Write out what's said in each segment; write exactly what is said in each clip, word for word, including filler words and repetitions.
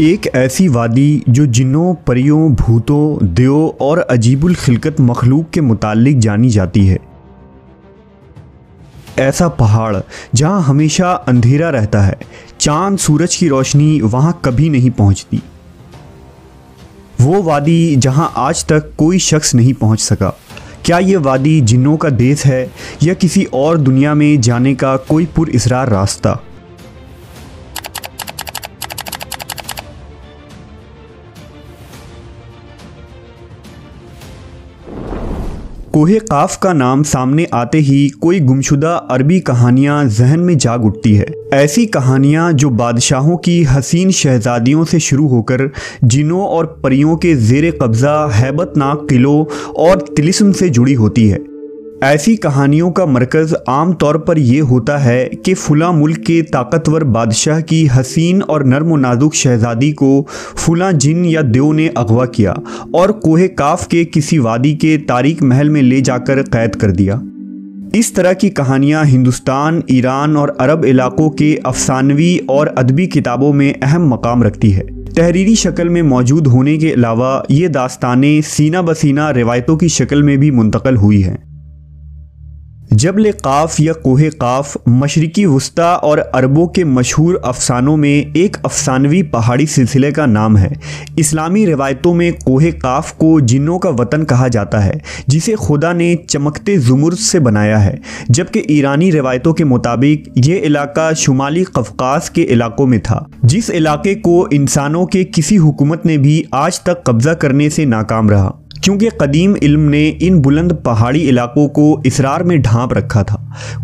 एक ऐसी वादी जो जिन्नों, परियों, भूतों, देवों और अजीबुल खिलकत मखलूक के मुतालिक जानी जाती है। ऐसा पहाड़ जहाँ हमेशा अंधेरा रहता है, चांद सूरज की रोशनी वहाँ कभी नहीं पहुँचती। वो वादी जहाँ आज तक कोई शख्स नहीं पहुँच सका। क्या ये वादी जिन्नों का देश है या किसी और दुनिया में जाने का कोई पुरइसरार रास्ता? कोहे काफ का नाम सामने आते ही कोई गुमशुदा अरबी कहानियाँ जहन में जाग उठती है। ऐसी कहानियाँ जो बादशाहों की हसीन शहजादियों से शुरू होकर जिनों और परियों के जेर कब्ज़ा हैबतनाक किलों और तिलिस्म से जुड़ी होती है। ऐसी कहानियों का मरकज़ आम तौर पर यह होता है कि फ़लाँ मुल्क के ताकतवर बादशाह की हसीन और नर्म व नाजुक शहज़ादी को फ़लाँ जिन या देव ने अगवा किया और कोहे काफ के किसी वादी के तारीक महल में ले जाकर क़ैद कर दिया। इस तरह की कहानियाँ हिंदुस्तान, ईरान और अरब इलाक़ों के अफसानवी और अदबी किताबों में अहम मकाम रखती है। तहरीरी शक्ल में मौजूद होने के अलावा ये दास्तानें सीना बसीना रिवायतों की शक्ल में भी मुंतक़ल हुई हैं। जबल काफ या कोहे काफ मशरिकी वस्ता और अरबों के मशहूर अफसानों में एक अफसानवी पहाड़ी सिलसिले का नाम है। इस्लामी रिवायतों में कोहे काफ को जिन्नों का वतन कहा जाता है, जिसे खुदा ने चमकते ज़ुमर्द से बनाया है, जबकि ईरानी रिवायतों के मुताबिक ये इलाका शुमाली कफकाज के इलाकों में था, जिस इलाके को इंसानों के किसी हुकूमत ने भी आज तक कब्ज़ा करने से नाकाम रहा, क्योंकि कदीम इल्म ने इन बुलंद पहाड़ी इलाकों को इसरार में ढांप रखा था।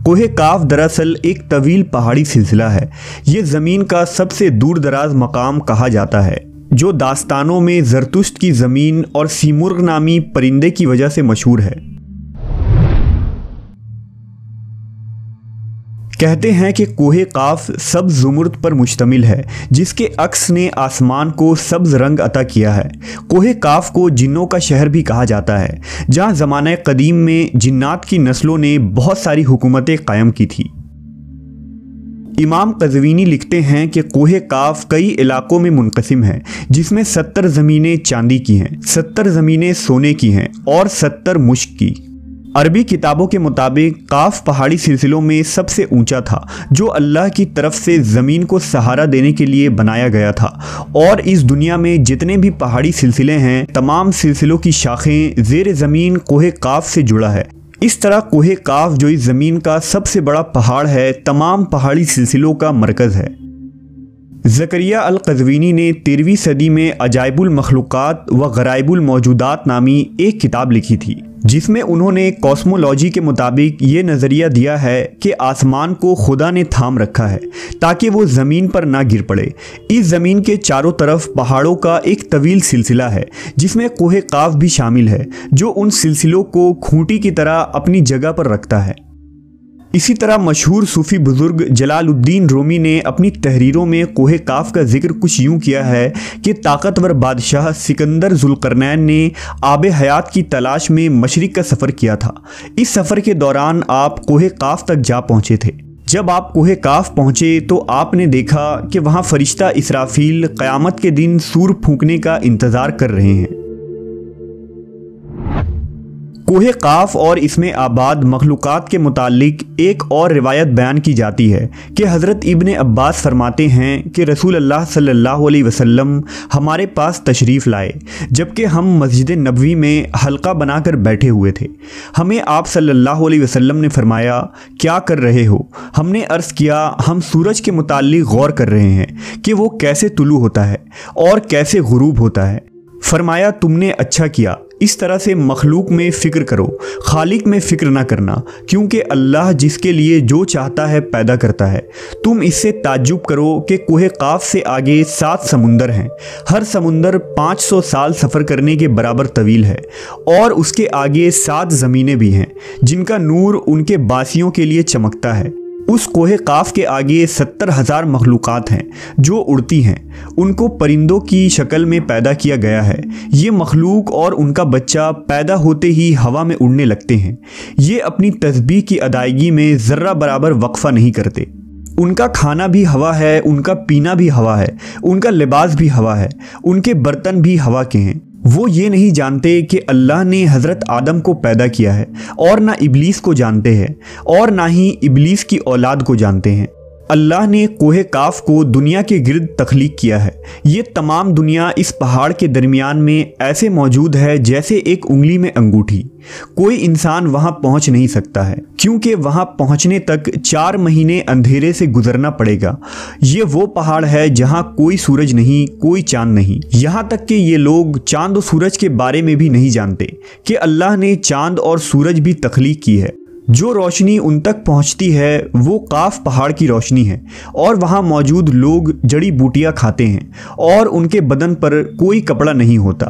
कोहे काफ दरअसल एक तवील पहाड़ी सिलसिला है। ये ज़मीन का सबसे दूर दराज मकाम कहा जाता है, जो दास्तानों में जरतुश्त की ज़मीन और सीमुर्ग नामी परिंदे की वजह से मशहूर है। कहते हैं कि कोहे काफ सब्ज़ ज़ुमर्द पर मुश्तमिल है, जिसके अक्स ने आसमान को सब्ज़ रंग अता किया है। कोहे काफ को जिन्नों का शहर भी कहा जाता है, जहाँ ज़माने कदीम में जिन्नात की नस्लों ने बहुत सारी हुकूमतें कायम की थी। इमाम कज़वीनी लिखते हैं कि कोहे काफ कई इलाकों में मुनक़सिम है, जिसमें सत्तर ज़मीनें चांदी की हैं, सत्तर ज़मीनें सोने की हैं और सत्तर मुश्क की। अरबी किताबों के मुताबिक काफ पहाड़ी सिलसिलों में सबसे ऊंचा था, जो अल्लाह की तरफ से ज़मीन को सहारा देने के लिए बनाया गया था, और इस दुनिया में जितने भी पहाड़ी सिलसिले हैं तमाम सिलसिलों की शाखें ज़ेर ज़मीन कोहे काफ से जुड़ा है। इस तरह कोहे काफ, जो इस ज़मीन का सबसे बड़ा पहाड़ है, तमाम पहाड़ी सिलसिलों का मरकज़ है। ज़करिया अल-क़ज़वीनी ने तेरहवीं सदी में अजाइबुल-मखलूक़ात व गराइबुल-मौजूदात नामी एक किताब लिखी थी, जिसमें उन्होंने कॉस्मोलॉजी के मुताबिक ये नज़रिया दिया है कि आसमान को खुदा ने थाम रखा है ताकि वो ज़मीन पर ना गिर पड़े। इस ज़मीन के चारों तरफ पहाड़ों का एक तवील सिलसिला है, जिसमें कोहे काफ भी शामिल है, जो उन सिलसिलों को खूंटी की तरह अपनी जगह पर रखता है। इसी तरह मशहूर सूफ़ी बुज़ुर्ग जलालुद्दीन रूमी ने अपनी तहरीरों में कोहे काफ का जिक्र कुछ यूँ किया है कि ताकतवर बादशाह सिकंदर ज़ुल्क़रनैन ने आब हयात की तलाश में मशरिक़ का सफ़र किया था। इस सफ़र के दौरान आप कोहे काफ तक जा पहुँचे थे। जब आप कोहे काफ पहुँचे तो आपने देखा कि वहाँ फ़रिश्ता इसराफ़ील क़यामत के दिन सूर फूँकने का इंतज़ार कर रहे हैं। कोहे काफ और इसमें आबाद मखलूक़ात के मुतालिक एक और रिवायत बयान की जाती है कि हज़रत इब्ने अब्बास फरमाते हैं कि रसूल अल्लाह सल्लल्लाहु अलैहि वसल्लम हमारे पास तशरीफ़ लाए, जबकि हम मस्जिद नबवी में हल्का बनाकर बैठे हुए थे। हमें आप सल्लल्लाहु अलैहि वसल्लम ने फ़रमाया, क्या कर रहे हो? हमने अर्ज़ किया, हम सूरज के मुतालिक गौर कर रहे हैं कि वो कैसे तुलू होता है और कैसे ग़ुरूब होता है। फरमाया, तुमने अच्छा किया। इस तरह से मखलूक में फ़िक्र करो, खालिक में फ़िक्र ना करना, क्योंकि अल्लाह जिसके लिए जो चाहता है पैदा करता है। तुम इससे ताज्जुब करो कि कोहे काफ से आगे सात समुंदर हैं। हर समुंदर पाँच सौ साल सफ़र करने के बराबर तवील है, और उसके आगे सात ज़मीनें भी हैं जिनका नूर उनके बासियों के लिए चमकता है। उस कोहे काफ के आगे सत्तर हज़ार मखलूक़ात हैं जो उड़ती हैं। उनको परिंदों की शक्ल में पैदा किया गया है। ये मखलूक और उनका बच्चा पैदा होते ही हवा में उड़ने लगते हैं। ये अपनी तस्बीह की अदायगी में ज़र्रा बराबर वक्फ़ा नहीं करते। उनका खाना भी हवा है, उनका पीना भी हवा है, उनका लिबास भी हवा है, उनके बर्तन भी हवा के हैं। वो ये नहीं जानते कि अल्लाह ने हज़रत आदम को पैदा किया है, और ना इबलीस को जानते हैं और ना ही इबलीस की औलाद को जानते हैं। अल्लाह ने कोहे काफ को दुनिया के गिर्द तख्लीक किया है। ये तमाम दुनिया इस पहाड़ के दरमियान में ऐसे मौजूद है जैसे एक उंगली में अंगूठी। कोई इंसान वहाँ पहुँच नहीं सकता है, क्योंकि वहाँ पहुँचने तक चार महीने अंधेरे से गुजरना पड़ेगा। ये वो पहाड़ है जहाँ कोई सूरज नहीं, कोई चाँद नहीं। यहाँ तक कि ये लोग चाँद और सूरज के बारे में भी नहीं जानते कि अल्लाह ने चाँद और सूरज भी तख्लीक की है। जो रोशनी उन तक पहुंचती है वो काफ पहाड़ की रोशनी है, और वहाँ मौजूद लोग जड़ी बूटियाँ खाते हैं और उनके बदन पर कोई कपड़ा नहीं होता।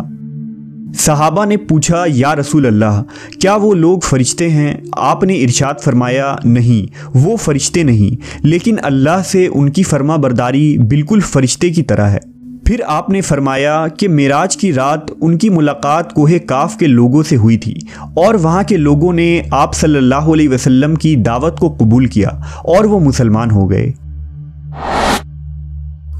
सहाबा ने पूछा, या रसूल अल्लाह, क्या वो लोग फरिश्ते हैं? आपने इरशाद फरमाया, नहीं, वो फरिश्ते नहीं, लेकिन अल्लाह से उनकी फर्मा बरदारी बिल्कुल फ़रिश्ते की तरह है। फिर आपने फरमाया कि मेराज की रात उनकी मुलाकात कोहे काफ के लोगों से हुई थी, और वहाँ के लोगों ने आप सल्लल्लाहु अलैहि वसल्लम की दावत को कबूल किया और वो मुसलमान हो गए।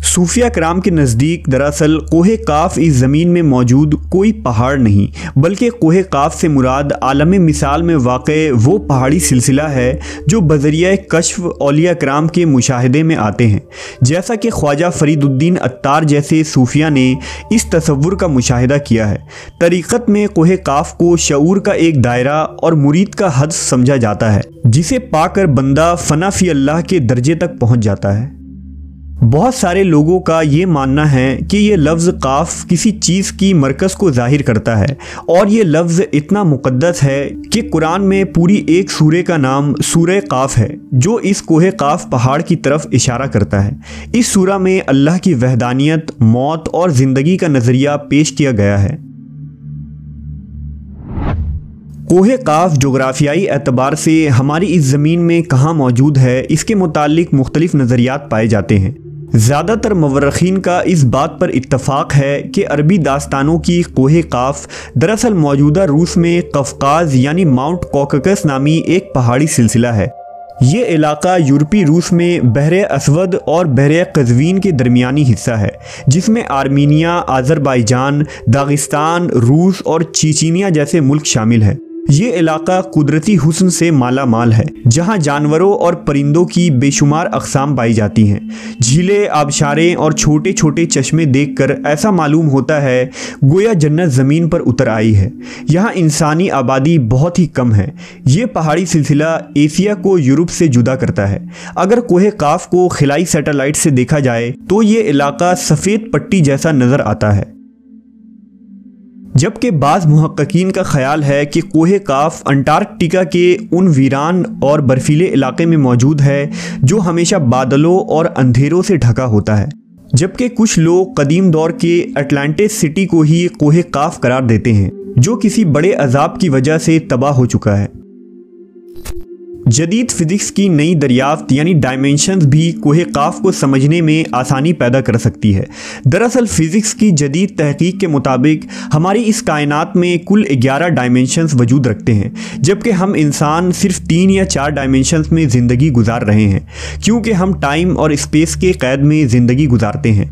सूफिया कराम के नज़दीक दरअसल कोहे काफ इस ज़मीन में मौजूद कोई पहाड़ नहीं, बल्कि कोहे काफ से मुराद आलम मिसाल में वाक़े वो पहाड़ी सिलसिला है जो बज़रिया कश्फ औलिया कराम के मुशाहदे में आते हैं, जैसा कि ख्वाजा फरीदुद्दीन अत्तार जैसे सूफिया ने इस तस्वुर का मुशाहदा किया है। तरीक़त में कोहे काफ को शऊर का एक दायरा और मुरीद का हद समझा जाता है, जिसे पाकर बंदा फ़ना फ़ी अल्लाह के दर्जे तक पहुँच जाता है। बहुत सारे लोगों का ये मानना है कि ये लफ्ज़ काफ किसी चीज़ की मरकज़ को ज़ाहिर करता है, और ये लफ्ज़ इतना मुक़द्दस है कि कुरान में पूरी एक सूरे का नाम सूरे काफ है, जो इस कोहे काफ पहाड़ की तरफ इशारा करता है। इस सूरा में अल्लाह की वहदानियत, मौत और ज़िंदगी का नज़रिया पेश किया गया है। कोहे काफ जोग्राफियाई एतबार से हमारी इस ज़मीन में कहाँ मौजूद है, इसके मुतालिक मुख्तलिफ़ नज़रियात पाए जाते हैं। ज़्यादातर मवर्रखीन का इस बात पर इत्तफ़ाक़ है कि अरबी दास्तानों की कोहे काफ दरअसल मौजूदा रूस में कफकाज यानी माउंट कॉककस नामी एक पहाड़ी सिलसिला है। ये इलाका यूरोपी रूस में बहरे अस्वद और बहरे कज़वीन के दरमियानी हिस्सा है, जिसमें आर्मीनिया, आज़रबाईजान, दागिस्तान, रूस और चीचनिया जैसे मुल्क शामिल है। ये इलाका कुदरती हुस्न से माला माल है, जहाँ जानवरों और परिंदों की बेशुमार अक़साम पाई जाती हैं। झीलें, आबशारें और छोटे छोटे चश्मे देखकर ऐसा मालूम होता है गोया जन्नत ज़मीन पर उतर आई है। यहाँ इंसानी आबादी बहुत ही कम है। ये पहाड़ी सिलसिला एशिया को यूरोप से जुदा करता है। अगर कोहे काफ को खिलाई सैटेलाइट से देखा जाए तो ये इलाका सफ़ेद पट्टी जैसा नज़र आता है, जबकि बाज़ मुहक्किकीन का ख्याल है कि कोहे काफ अंटार्कटिका के उन वीरान और बर्फीले इलाके में मौजूद है जो हमेशा बादलों और अंधेरों से ढका होता है, जबकि कुछ लोग कदीम दौर के अटलांटिस सिटी को ही कोहे काफ करार देते हैं, जो किसी बड़े अजाब की वजह से तबाह हो चुका है। जदीद फिज़िक्स की नई दरियाफ्त यानी डायमेंशंस भी कोहे काफ को समझने में आसानी पैदा कर सकती है। दरअसल फ़िज़िक्स की जदीद तहकीक के मुताबिक हमारी इस कायनात में कुल ग्यारह डायमेंशंस वजूद रखते हैं, जबकि हम इंसान सिर्फ तीन या चार डायमेंशंस में ज़िंदगी गुजार रहे हैं, क्योंकि हम टाइम और स्पेस के क़ैद में ज़िंदगी गुजारते हैं।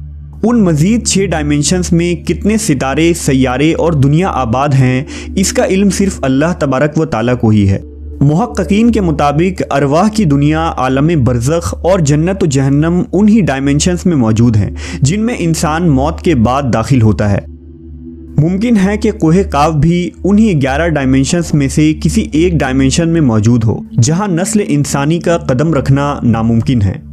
उन मज़ीद छः डायमेंशंस में कितने सितारे, सैयारे और दुनिया आबाद हैं, इसका इल्म सिर्फ अल्लाह तबारक व तआला को ही है। मुहक्किकीन के मुताबिक अरवाह की दुनिया, आलम बरज़ख और जन्नत व जहन्नम उन्हीं डायमेंशंस में मौजूद हैं जिनमें इंसान मौत के बाद दाखिल होता है। मुमकिन है कि कोहे काफ भी उन्हीं ग्यारह डायमेंशंस में से किसी एक डायमेंशन में मौजूद हो, जहां नस्ल इंसानी का कदम रखना नामुमकिन है।